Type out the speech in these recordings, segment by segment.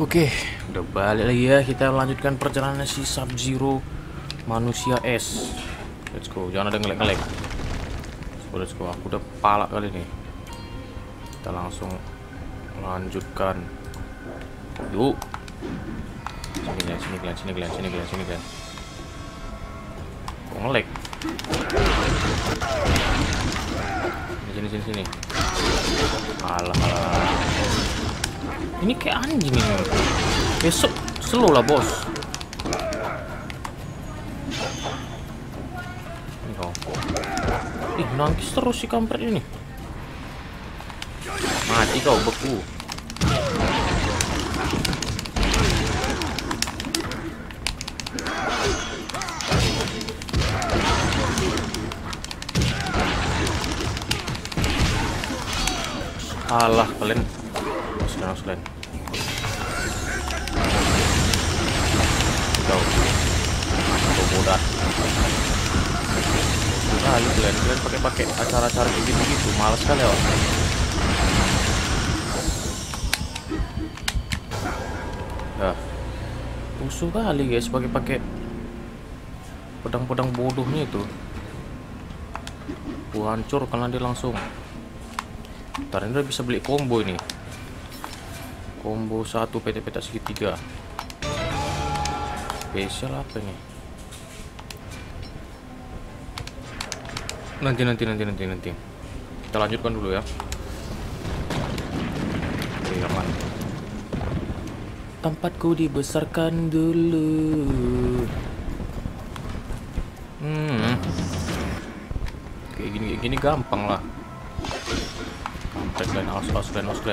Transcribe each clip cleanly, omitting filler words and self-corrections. Oke, udah balik lagi ya. Kita lanjutkan perjalanan si Sub-Zero manusia es. Let's go, jangan ada ngelek-ngelek. Let's go, aku udah palak kali ini. Kita langsung lanjutkan. Yuk. Sini kalian. Kok ngelek? Sini. Alah. Ini kayak anjing ini. Besok slow lah, bos. Ini kau. Ih, nangkis terus si kampret ini. Mati kau, beku. Alah, kalian. Sekarang jauh bodoh. Nah, lu kalian pakai acara-acara begitu malas kali ya. Nah, musuh kali guys pakai pedang-pedang bodohnya itu. Gua hancur karena dia langsung. Ntar ini udah bisa beli combo ini. Combo 1 peta-peta segitiga. Spesial apa ini? Nanti. Kita lanjutkan dulu ya. Oke, aman. Tempatku dibesarkan dulu. Kayak gini gampang lah. Offline.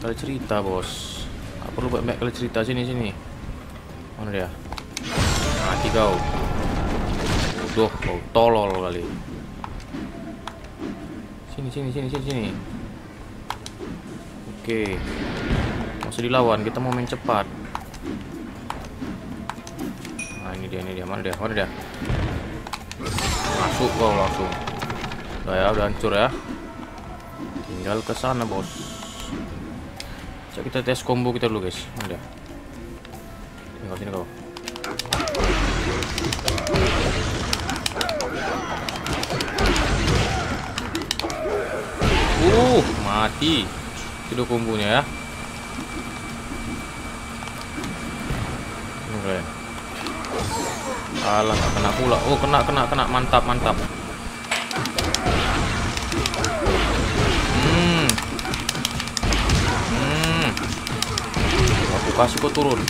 Kali cerita bos, nggak perlu banyak kali cerita. Sini mana dia? Mati kau, bodoh kau, tolol kali. Sini. Oke, masih dilawan, kita mau main cepat. Nah ini dia, mana dia? Masuk kau langsung. Udah hancur ya. Tinggal ke sana bos. Cak, kita tes combo kita dulu guys. Mana dia? Sini kau. Mati. Itu kombonya ya. Ini keren. Alah, nggak kena pula. Oh, kena. Mantap. Kasih kok turun. Mati.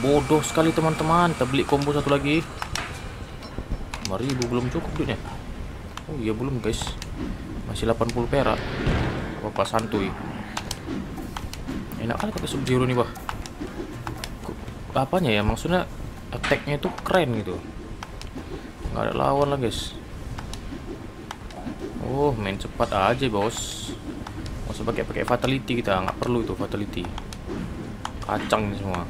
Bodoh sekali teman-teman. Kita beli combo satu lagi. 5.000 belum cukup duitnya. Oh iya belum guys. Masih 80 perak. Bapak santuy. Enak kali pakai Sub-Zero nih, bah. Apanya ya, maksudnya attack-nya itu keren gitu, nggak ada lawan lah guys. Oh, main cepat aja bos, maksudnya pakai fatality. Kita nggak perlu itu fatality, kacang nih semua.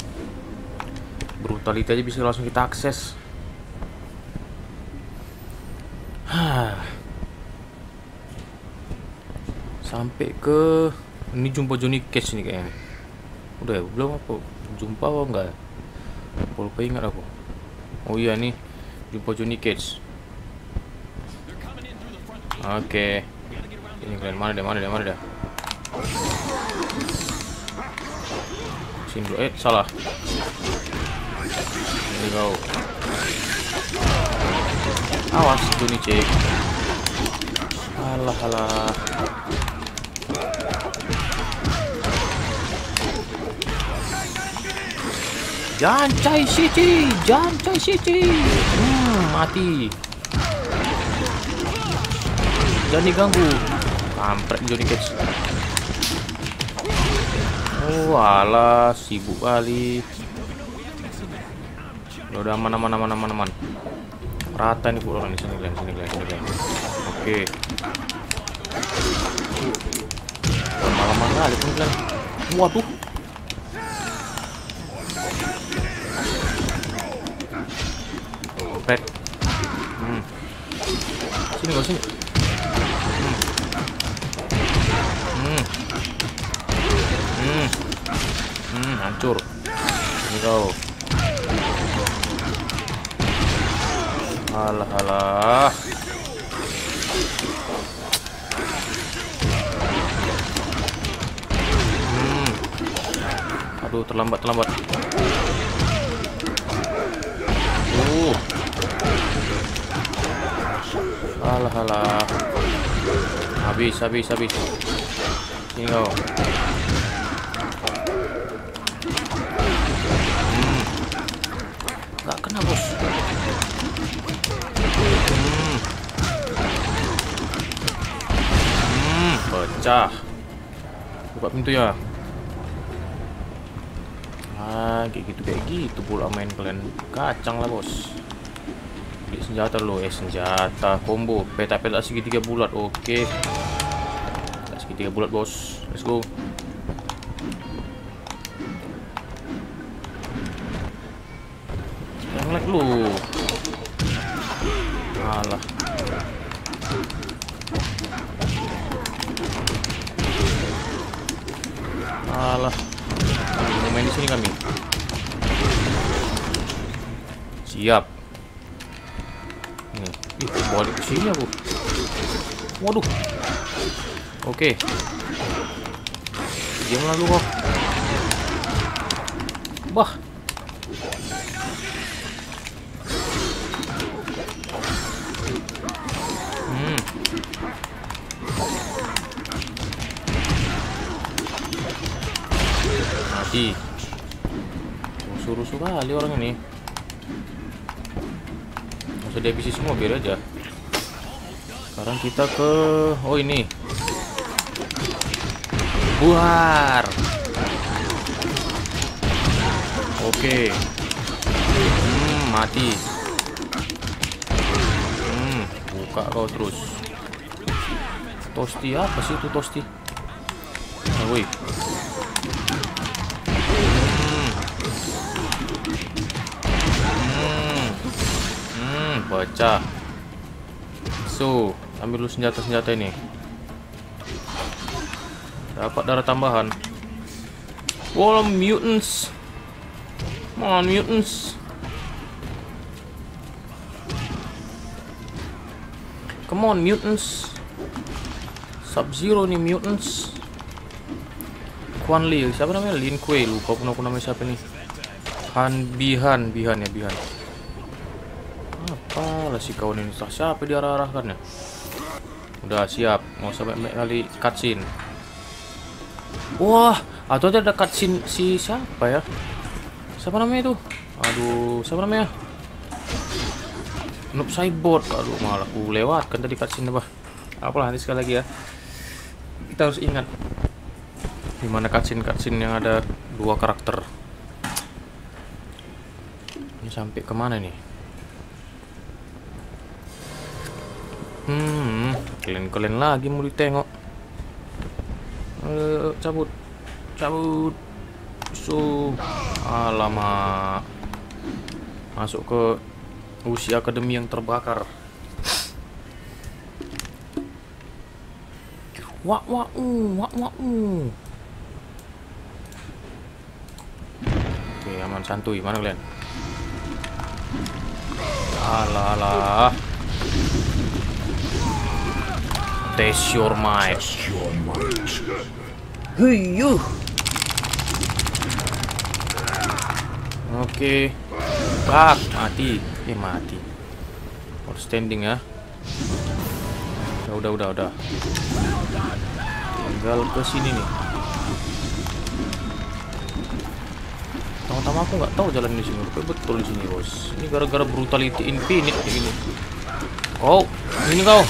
Brutality aja bisa langsung kita akses. Sampai ke ini jumpa Johnny Cage nih kayaknya. Udah ya, belum apa jumpa apa enggak? Lupa ingat aku. Oh iya nih, jumpa Johnny Cage. Oke. Ini kalian mana deh? Sini, salah. Ini kau. Awas Johnny Cage. Alah. Jancai City. Mati. Jangan diganggu. Kampret Johnny Cage. Oh, alah, sibuk kali. Udah mana. Rata nih orang di sini, kalian. Oke. Malam-malam kali pun kalian. Waduh. Back. Sini gak sini. Hancur. Ini kau. Alah alah. Aduh, terlambat. Alah. Habis. Ini kau. Gak kena, bos. Pecah. Buka pintu ya. Ah, kayak gitu pula main kalian. Kacang lah, bos. Beli senjata lo, senjata combo peta-peta segitiga bulat. Oke. Segitiga bulat, bos. Let's go. Lu alah mau main di sini kami siap nih. Balik ke sini aku, waduh. Oke. Diam lalu kok, bah. Rusuh-rusuh kali orang ini. Masa dihabisi semua, biar aja. Sekarang kita ke ini. Buar. Oke. Mati. Buka kau terus. Tosti apa sih itu tosti? Woi. Baca. So, ambil dulu senjata ini. Dapat darah tambahan. Wall mutants. Mon mutants. Come on mutants. Sub-Zero nih mutants. Quan Li, siapa namanya? Lin Kuei, lupa aku namanya siapa nih. Bihan. Apalah si kawan ini, siapa diarah-arahkannya? Udah siap, mau sampai kali cutscene. Wah, atau ada cutscene si siapa ya? Siapa namanya itu? Aduh, siapa namanya? Noob Saibot. Aduh, malah aku lewatkan tadi cutscene apa? Apalah, nanti sekali lagi ya. Kita harus ingat dimana cutscene yang ada dua karakter. Ini sampai kemana nih? Kalian lagi mau ditengok. Cabut. So, alamak. Masuk ke usia akademi yang terbakar. Wah. Oke, aman santuy. Mana kalian? Alah. Test your might. Huyuh. Oke. Bak, mati. Mati. Outstanding ya. Udah. Tinggal ke sini nih. Tama-tama aku nggak tahu jalan di sini. Betul di sini, bos. Ini gara-gara brutality infinite ini. Oh, ini kau.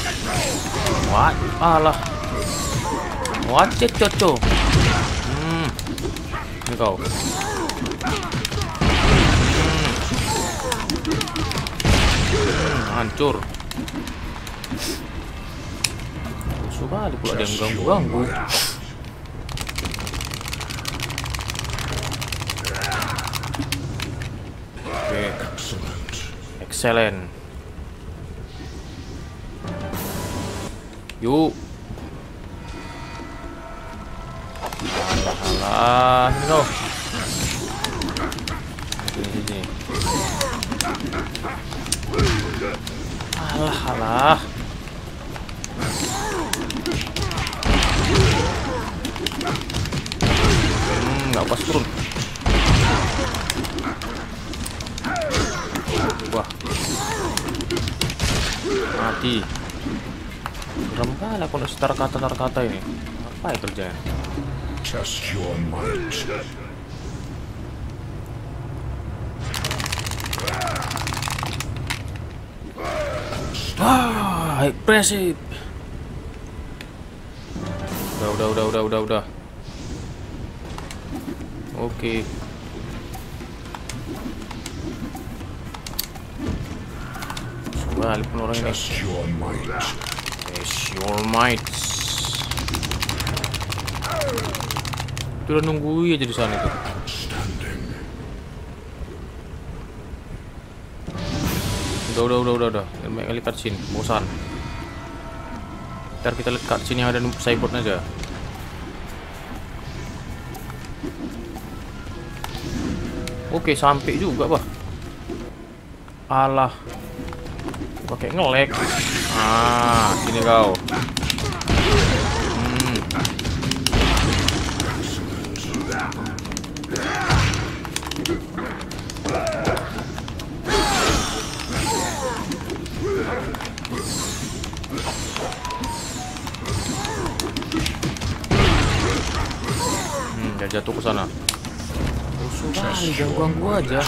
What? Alah. What? Coco. Ini kau. Hancur. Coba dipula dia ganggu. Oke. Excellent. Yuk. Alah, no. Sini. Alah, alah. Nggak pas turun. Wah. Mati. Serem kali aku harus taruh kata-kata ini. Apa ya kerjanya? Test your might. Ah, impresif. Udah. Oke. Coba lihat orang ini. Test your might. Udah nungguin aja di sana itu. Udah. Lihat cutscene, bosan. Ntar kita lihat cutscene yang ada Noob Saibot aja. Oke, sampai juga, Pak. Alah. Pakai ngelek. Ah, sini kau. Jatuh ke sana. Gangguan gua aja.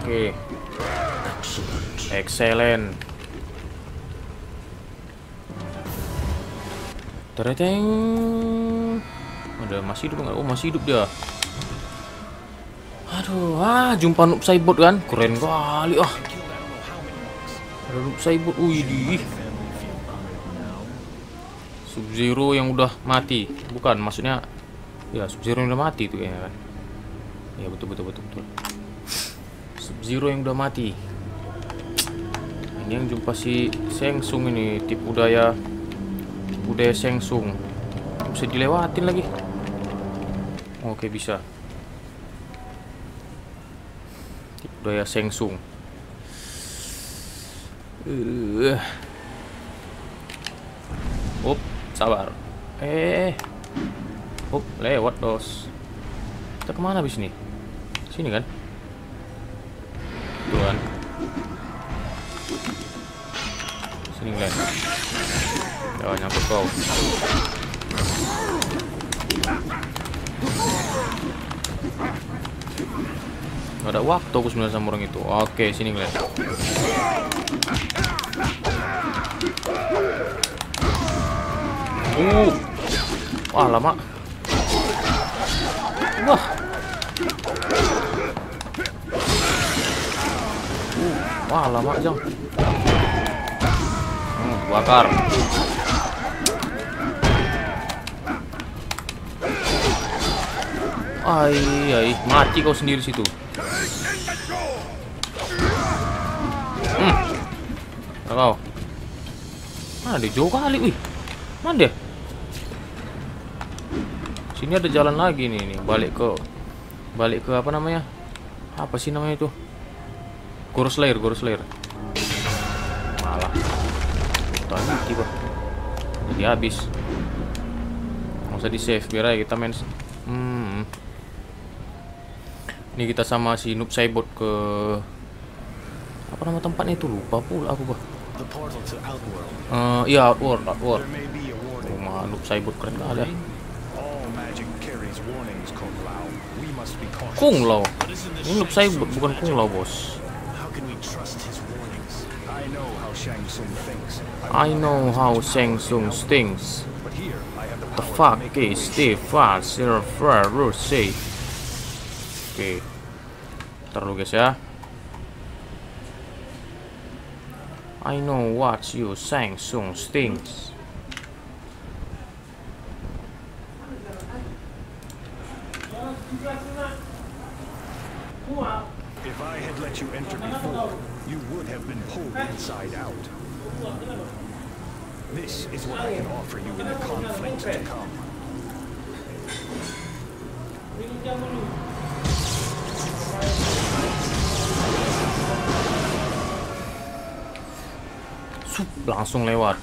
Oke. Excellent. Tereteng. Udah masih hidup enggak? Oh, masih hidup dia. Aduh, jumpa Noob Saibot kan? Keren kali ah. Ada Noob Saibot. Widih. Sub-Zero yang udah mati, bukan maksudnya ya Sub-Zero yang udah mati itu kayaknya kan. Ya betul. Sub-Zero yang udah mati. Ini yang jumpa si Shang Tsung ini, tipu daya Shang Tsung. Bisa dilewatin lagi. Oke, bisa. Tipu daya Shang Tsung. Up. Sabar. Hop, lewat dos. Kita kemana abis ini? Sini kan? Tuan. Sini guys. Jangan nyangkut kau. Gak ada waktu aku sebenarnya sama orang itu. Oke, sini guys. Wah, lama. Wah. Wah, lama, Jang. Bakar. Ai, mati kau sendiri situ. Kau. Mana dia jauh kali, wih. Mana dia? Sini ada jalan lagi nih, balik ke apa namanya? Apa sih namanya itu? Gorslayer. Malah. Tadi tiba. Jadi habis. Nggak usah di-save, biar aja kita main. Ini kita sama si Noob Saibot ke apa nama tempatnya itu? Lupa pula aku, Pak. Iya, Outworld. Rumah Noob Saibot keren kali ya. Kung Lao. Ini Noob Saibot bukan Kung Lao, bos. I know how Shang Tsung thinks. The fuck is the fast silver say. Oke. Terus guys ya. I know what you Shang Tsung thinks. If I had let you enter before, you would have been pulled inside out. This is what I can offer you in the conflict to come. Sup, langsung lewat.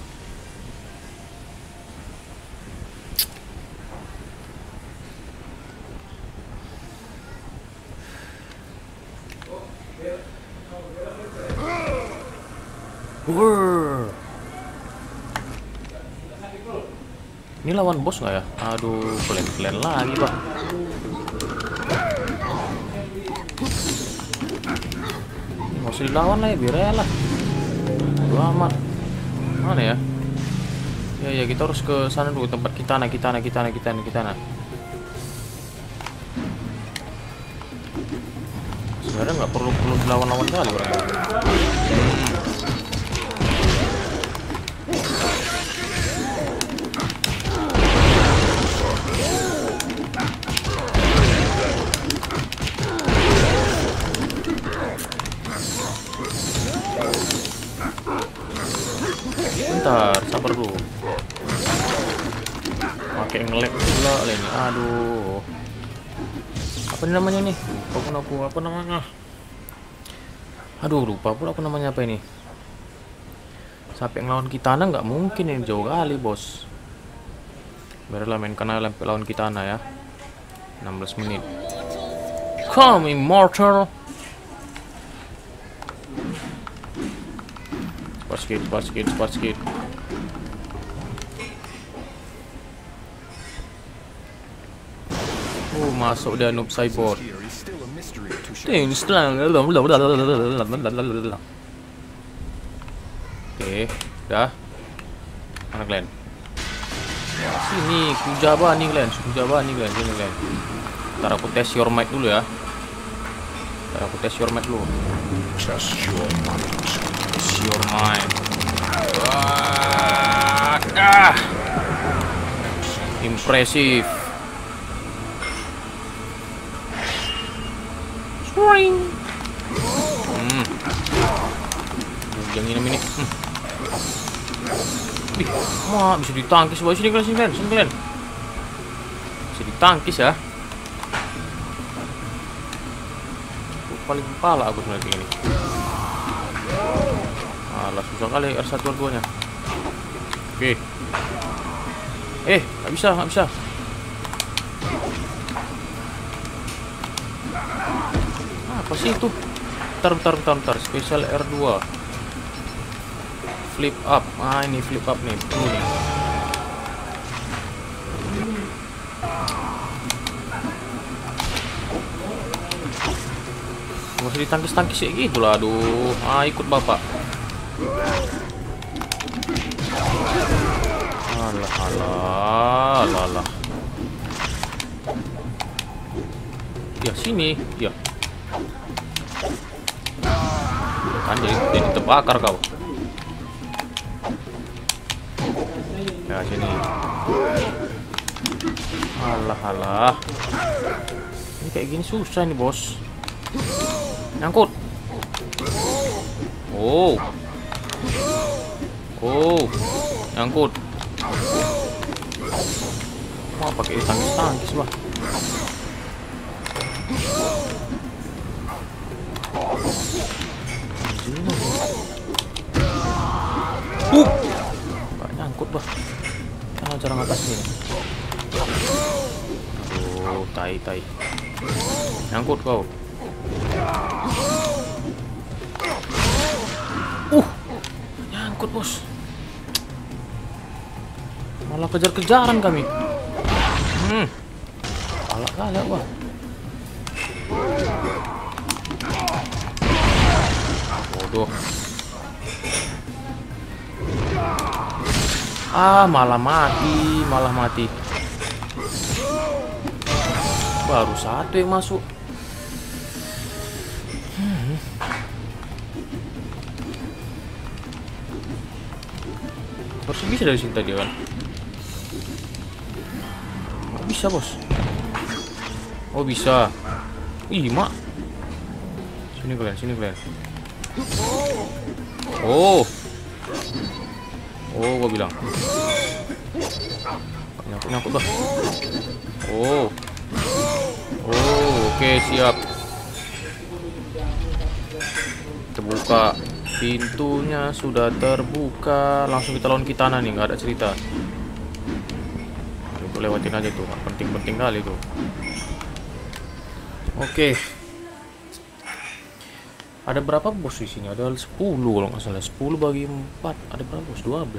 Ini lawan bos nggak ya? Aduh, kelen-kelen lagi pak. Nggak usah dilawan lah ya, biar aja lah. Aduh amat. Mana ya? Ya kita harus ke sana dulu, tempat Kitana. Sebenarnya nggak perlu dilawan-lawan kali orang. Bentar, sabar dulu. Pakai ngelag pula ini. Aduh. Apa namanya nih? Apa namanya? Aduh, lupa pula aku namanya apa ini. Sampai ngelawan Kitana nggak mungkin ini, jauh kali, Bos. Biarlah main kena lawan Kitana ya. 16 menit. Come immortal. Cepat sedikit. Oh, masuk dia Noob Saibot. Oke, dah. Mana kalian? Sini, kujaba nih kalian. Ntar aku tes your mic dulu ya. Just your mic. Your mind. Impresif. Yang ini. Wah, bisa ditangkis. Wah, sini kalian. Bisa ditangkis ya. Paling kepala aku sebenarnya ini. Alah, susah kali R1 R2-nya. Oke. Nggak bisa. Apa sih itu? Bentar. Special R2. Flip up. Ah, ini flip up nih. Nggak usah ditangkis-tangkis ya gitu lah. Aduh. Ah, ikut bapak. Alah. Ya sini, ya. Kan jadi terbakar kau. Ya sini. Alah. Ini kayak gini susah nih bos. Nyangkut. Oh, nyangkut. Wah, pakai tangkis lah. Nggak nyangkut bah. Nah, cara ngatasnya. Oh, tai. Nyangkut kau. Nyangkut bos. Malah kejar-kejaran kami. Kalah wah. Bodoh. Ah, malah mati. Baru satu yang masuk. Harus bisa dari sini tadi kan? Bisa bos. Oh bisa. Ih mak. Sini gue lihat. Oh, gue bilang. Nyangkut bah. Oke, siap. Terbuka. Pintunya sudah terbuka. Langsung kita lawan Kitana nih, nggak ada cerita. Aduh, lewatin aja tuh, penting-penting kali tuh. Oke. Ada berapa bos di sini? Ada 10 kalau nggak salah. 10 bagi 4. Ada berapa bos? 12.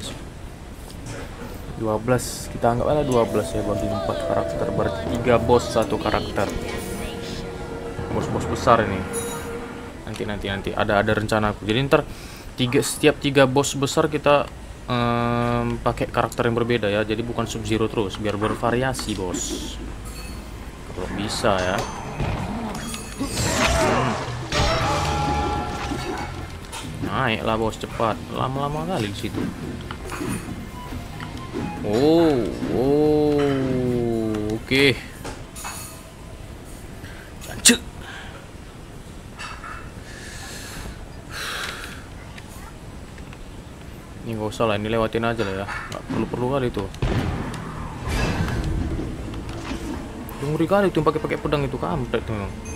Kita anggap ada 12 ya, bagi 4 karakter. Berarti 3 bos satu karakter. Bos-bos besar ini. Nanti ada rencana aku. Jadi ntar setiap 3 bos besar kita pakai karakter yang berbeda ya. Jadi bukan Sub-Zero terus, biar bervariasi bos. Kalau bisa ya. Naiklah bos, cepat. Lama-lama kali di situ. Oke. Ini gak usah lah, ini lewatin aja lah ya. Gak perlu-perlu kali itu. Ngeri kali itu pakai pedang itu, kampret memang.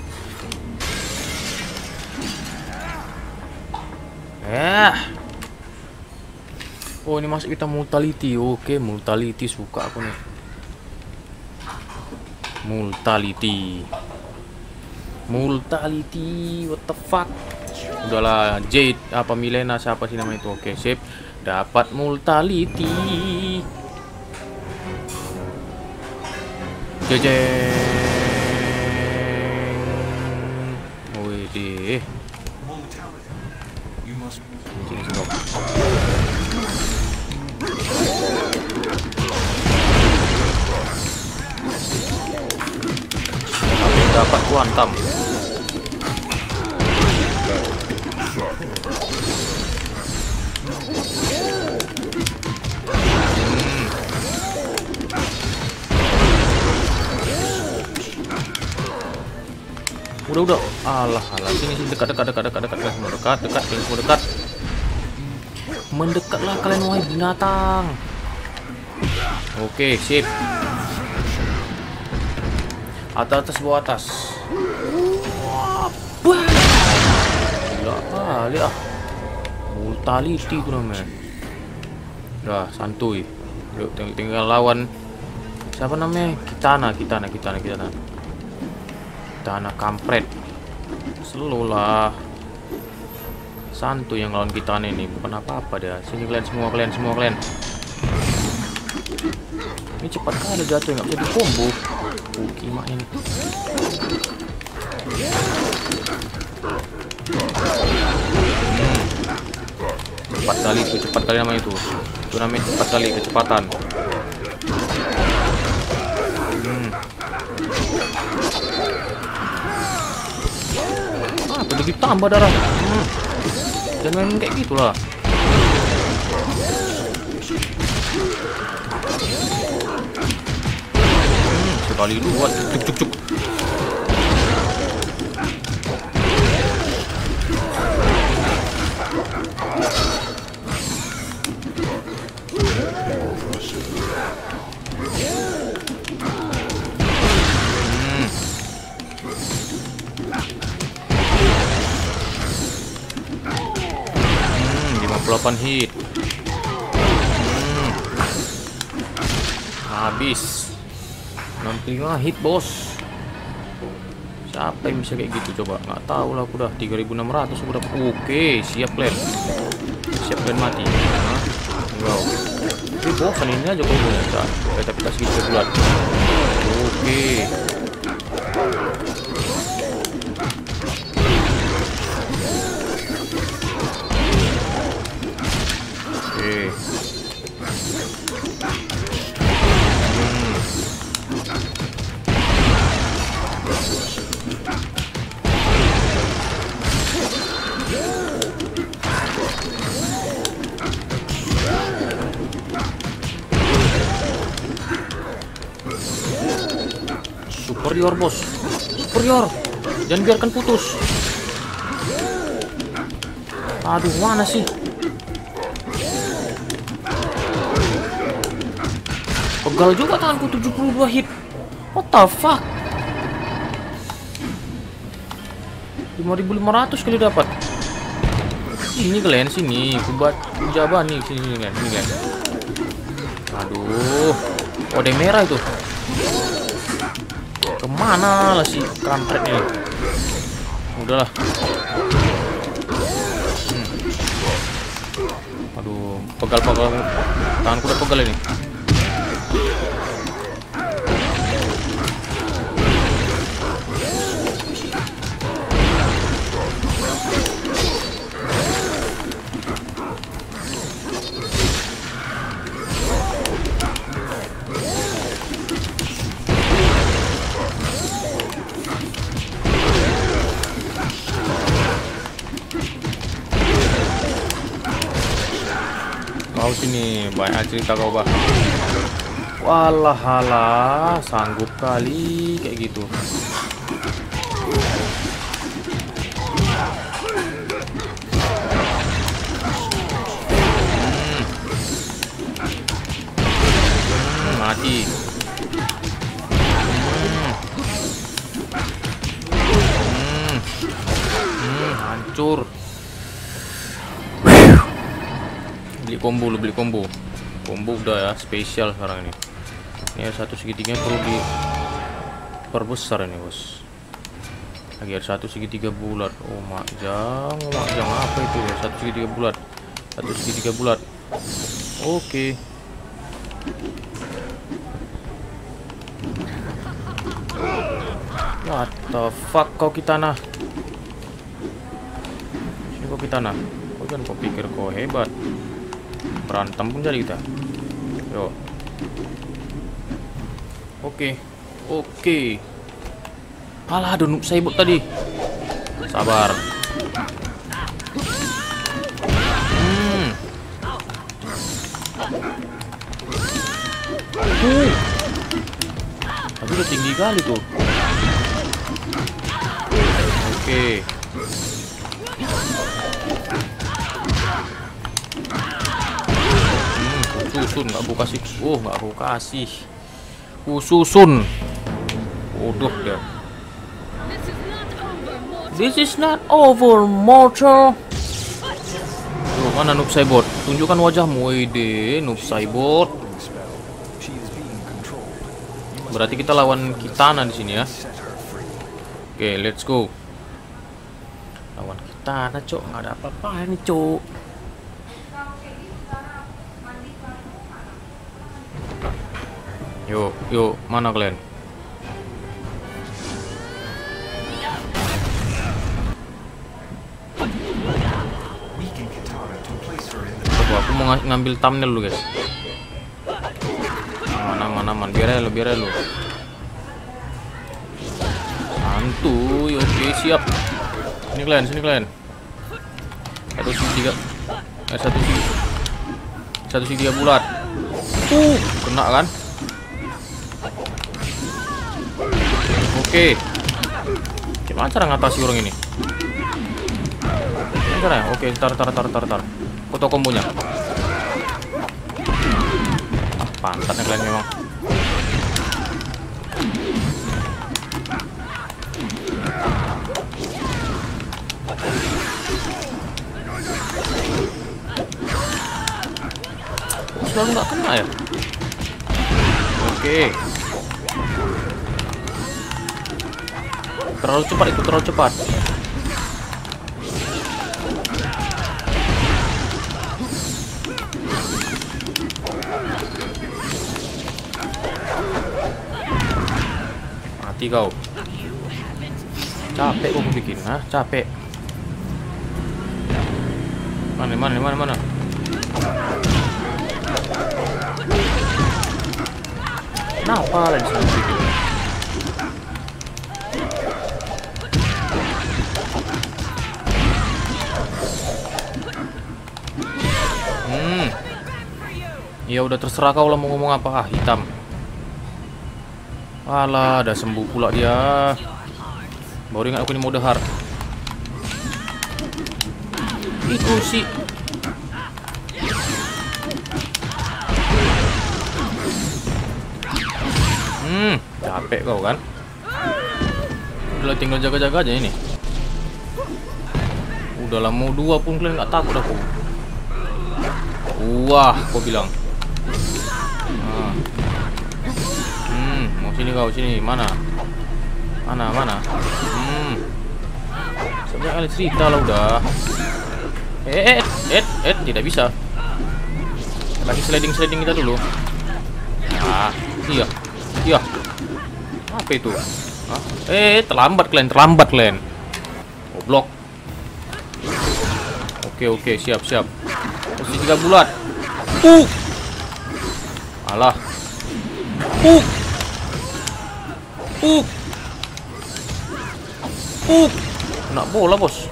Oh, ini masuk kita multality. Oke, multality suka aku nih. Multality, what the fuck? Udahlah, Jade apa Milena siapa sih nama itu? Oke, sip. Dapat multality. Jejeng. Widih. Habis dapat kuantum. Udah. Alah. Sini dekat. Mendekatlah kalian wahai binatang. Oke, sip. Atas bawah atas. Gila kali ah. Multality itu namanya. Udah, santuy. Yuk, tinggal lawan. Siapa namanya? Kitana. Kitana kampret. Selulah. Santu yang lawan kita ini bukan apa-apa dia. Sini kalian semua. Ini cepat kan ada jatuh, nggak jadi combo. Gimana ini? Cepat kali namanya itu. Itu namanya cepat kali kecepatan. Apa lagi tambah darah? Jangan kayak gitulah. Sekali dua, cuk. Hit. Habis. 65 hit, bos. Siapa yang bisa kayak gitu coba? Nggak tahu lah aku dah. 3600 udah. Oke, siap plan. Siap plan mati. Wow. Ini bosan ini aja kok punya. Kita segitu bulan. Oke. Superior bos, superior, jangan biarkan putus. Aduh, mana sih? Pegal juga tanganku, 72 hit. What the fuck? 5.500 kali dapat. Ini kalian sini, kubat jabah nih sini kan, ini kan. Aduh, kode merah itu. Kemana lah si kampret ini? Udahlah. Aduh, pegal-pegal. Tanganku udah pegal ini. Sini banyak cerita kau, bah. Walah halah, sanggup kali kayak gitu. Mati. Hancur. Combo, lu beli combo. Combo udah ya, spesial sekarang ini. Ini ada satu segitiga perlu diperbesar ini, bos. Lagi ada satu segitiga bulat. Oh, makjang apa itu ya? Satu segitiga bulat. Satu segitiga bulat. Oke. What the fuck kau Kitana? Sini kau Kitana. Kau jangan kau pikir kau hebat. Berantem pun jadi kita. Yo. Oke. Alah, ada Noob Saibot tadi. Sabar. Tapi udah tinggi kali tuh. Oke. Susun, nggak aku kasih. Oh, nggak aku kasih. Susun. Bodoh dia. This is not over, mortal. Tuh, mana Noob Saibot? Tunjukkan wajahmu, ide Noob Saibot. Berarti kita lawan Kitana di sini ya. Oke, let's go. Lawan Kitana, cok. Nggak ada apa-apa ini, cok. Yo, mana kalian? Coba aku mau ngambil thumbnail dulu, guys. Aman, biar lu. Santuy, oke, siap. Sini kalian. 1 3 bulat. Kena kan? Oke. Gimana cara ngatasi orang ini? Gimana caranya? Oke, tar. Foto kombonya. Pantatnya kalian memang. Selalu nggak kena ya? Oke. Terlalu cepat. Mati kau. Capek kok bikin, ah, capek. Mana. Nah, apa lagi sih? Ya udah terserah kau lah mau ngomong apa. Ah, hitam. Alah, udah sembuh pula dia. Baru ingat aku ini mau dehar. Ih, kursi. Capek kau kan? Udah tinggal jaga-jaga aja ini. Udah lah, mau dua pun kalian nggak takut aku. Wah, kau bilang. Mau sini kau, sini. Mana? Mana, mana? Sebenarnya ada cerita lah udah. Tidak bisa. Lagi sliding-sliding kita dulu. Nah, iya. Iya. Apa itu? Hah? Terlambat kalian, goblok. Oke, siap. Posisi tiga bulat. Puk. Alah. Puk. Puk. Puk. Kena bola, bos.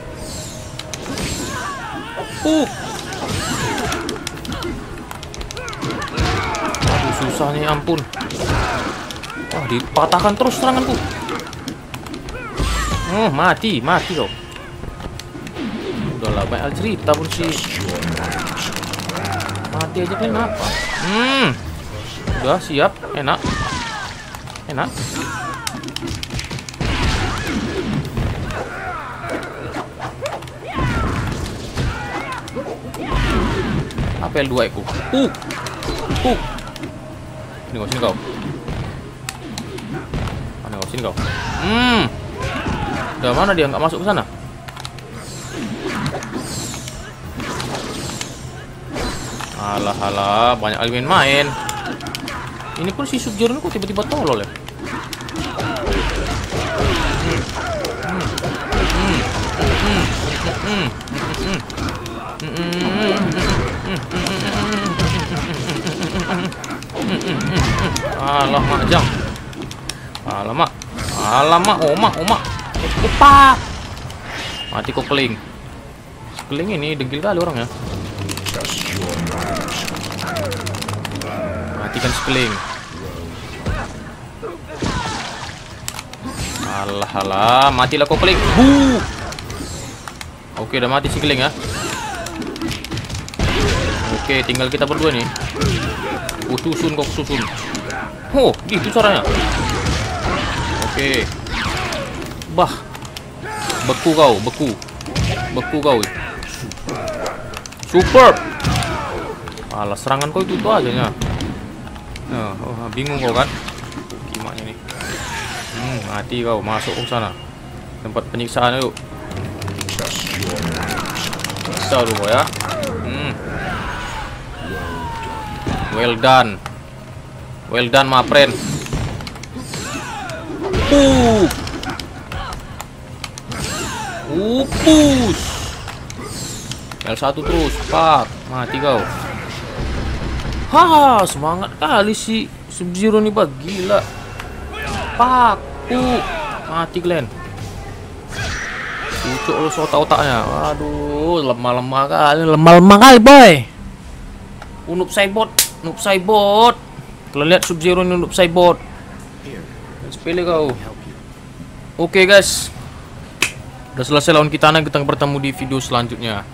Puk. Aduh, susah nih, ampun. Wah, dipatahkan terus seranganku. Mati kau. Udahlah, banyak cerita pun sih. Mati aja kan apa? Udah siap, enak. Apa L2 ku? Sini kau. Sini kau. Udah, mana dia nggak masuk ke sana? Alah, banyak alien main. Ini pun si Sub-Zero kok tiba-tiba tolol ya. Alah, majang. Alamak, omak. Cepat. Mati kok keling. Keling ini degil kali orangnya. Matikan sekeling. Alah, matilah kok keling. Oke, udah mati si keling ya. Oke, tinggal kita berdua nih. Susun kok susun. Gitu caranya. Oke. Bah. Beku kau. Superb. Alah, serangan kau itu aja. Bingung kau kan? Gimana ini? Mati kau, masuk ke sana. Tempat penyiksaan yuk. Kita dulu ya. Well done, my friend. Push. L1 terus, pak. Mati kau. Semangat kali si Sub-Zero nih, pak. Gila. Pak, mati kalian. Cucuk lu otak-otaknya. Waduh, lemah kali, boy. Noob Saibot. Kalian lihat Sub-Zero ini Noob Saibot. Let's pilih kau. Oke, guys. Udah selesai lawan Kitana, kita bertemu di video selanjutnya.